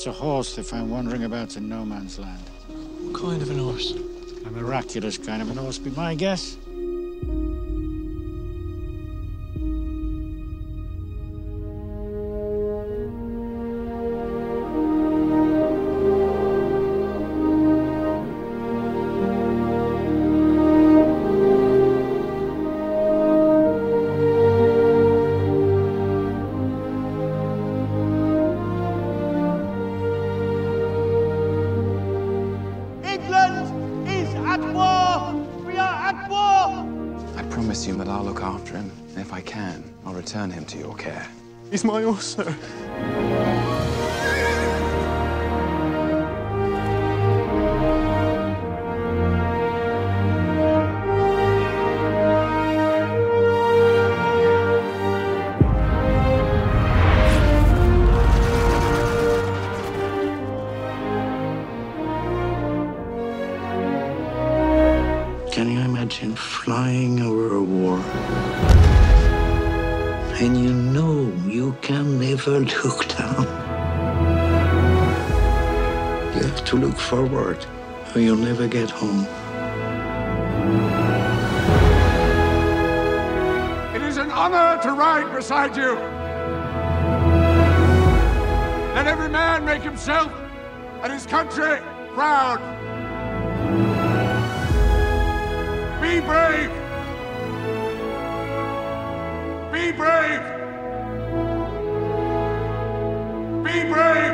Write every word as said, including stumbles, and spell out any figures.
It's a horse they found wandering about in No Man's Land. What kind of an horse? A miraculous kind of an horse, be my guess. Assume that I'll look after him, and if I can, I'll return him to your care. He's my horse, sir. Can you imagine flying over a war? And you know you can never look down. You have to look forward, or you'll never get home. It is an honor to ride beside you. Let every man make himself and his country proud. Be brave! Be brave! Be brave!